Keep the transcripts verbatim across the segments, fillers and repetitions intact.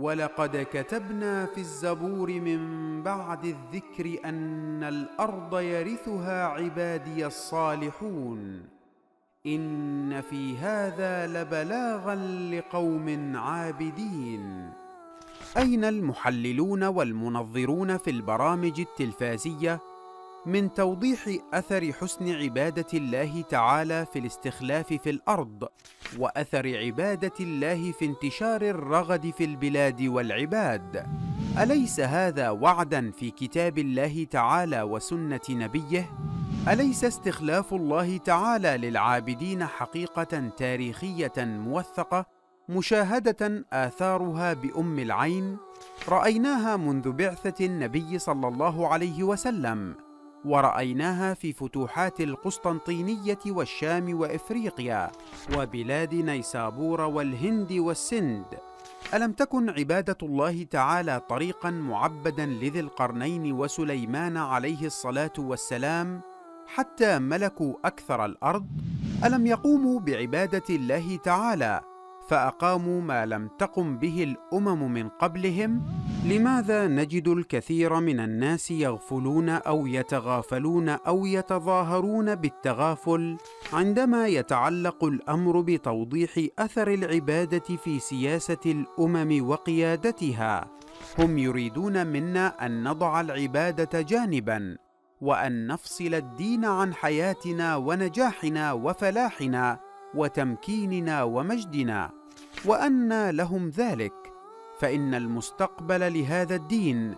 ولقد كتبنا في الزبور من بعد الذكر أن الأرض يرثها عبادي الصالحون إن في هذا لبلاغا لقوم عابدين. أين المحللون والمنظرون في البرامج التلفازية من توضيح أثر حسن عبادة الله تعالى في الاستخلاف في الأرض وأثر عبادة الله في انتشار الرغد في البلاد والعباد؟ أليس هذا وعداً في كتاب الله تعالى وسنة نبيه؟ أليس استخلاف الله تعالى للعابدين حقيقة تاريخية موثقة مشاهدة آثارها بأم العين؟ رأيناها منذ بعثة النبي صلى الله عليه وسلم، ورأيناها في فتوحات القسطنطينية والشام وإفريقيا وبلاد نيسابور والهند والسند. ألم تكن عبادة الله تعالى طريقاً معبداً لذي القرنين وسليمان عليه الصلاة والسلام حتى ملكوا أكثر الأرض؟ ألم يقوموا بعبادة الله تعالى فأقاموا ما لم تقم به الأمم من قبلهم؟ لماذا نجد الكثير من الناس يغفلون أو يتغافلون أو يتظاهرون بالتغافل عندما يتعلق الأمر بتوضيح أثر العبادة في سياسة الأمم وقيادتها؟ هم يريدون منا أن نضع العبادة جانباً وأن نفصل الدين عن حياتنا ونجاحنا وفلاحنا وتمكيننا ومجدنا، وأنى لهم ذلك، فإن المستقبل لهذا الدين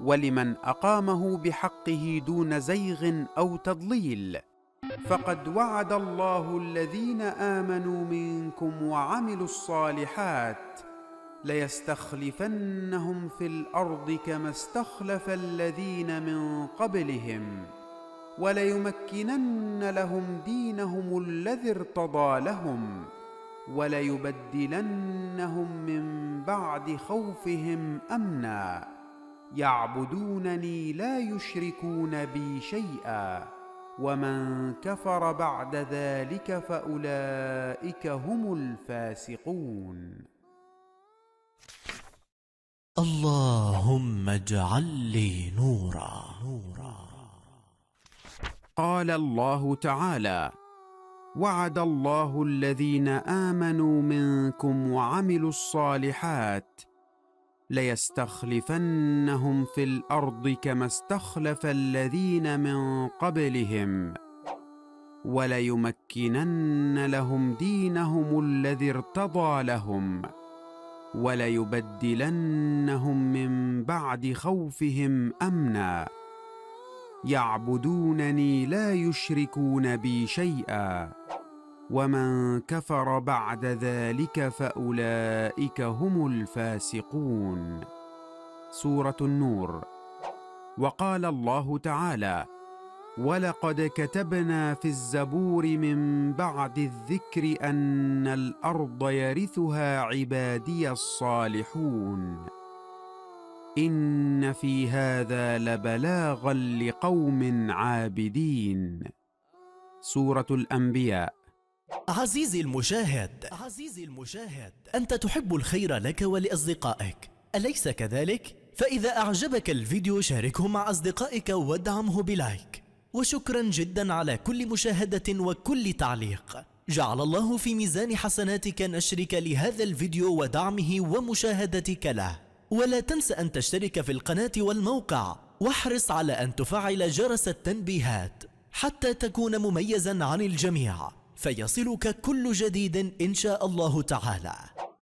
ولمن أقامه بحقه دون زيغ أو تضليل. فقد وعد الله الذين آمنوا منكم وعملوا الصالحات ليستخلفنهم في الأرض كما استخلف الذين من قبلهم وليمكنن لهم دينهم الذي ارتضى لهم وليبدلنهم من بعد خوفهم أمنا يعبدونني لا يشركون بي شيئا ومن كفر بعد ذلك فأولئك هم الفاسقون. اللهم اجعل لي نوراً. قال الله تعالى: وعد الله الذين آمنوا منكم وعملوا الصالحات ليستخلفنهم في الأرض كما استخلف الذين من قبلهم وليمكنن لهم دينهم الذي ارتضى لهم وليبدلنهم من بعد خوفهم أمنا يعبدونني لا يشركون بي شيئا ومن كفر بعد ذلك فأولئك هم الفاسقون. سورة النور. وقال الله تعالى: ولقد كتبنا في الزبور من بعد الذكر أن الأرض يرثها عبادي الصالحون إن في هذا لبلاغا لقوم عابدين. سورة الأنبياء. عزيزي المشاهد، عزيزي المشاهد، أنت تحب الخير لك ولأصدقائك، أليس كذلك؟ فإذا أعجبك الفيديو شاركه مع أصدقائك وادعمه بلايك، وشكرا جدا على كل مشاهدة وكل تعليق. جعل الله في ميزان حسناتك نشرك لهذا الفيديو ودعمه ومشاهدتك له، ولا تنس أن تشترك في القناة والموقع، واحرص على أن تفعل جرس التنبيهات حتى تكون مميزا عن الجميع فيصلك كل جديد إن شاء الله تعالى.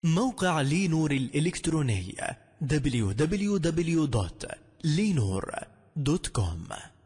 موقع لينور الإلكتروني دبليو دبليو دبليو دوت لينور دوت كوم.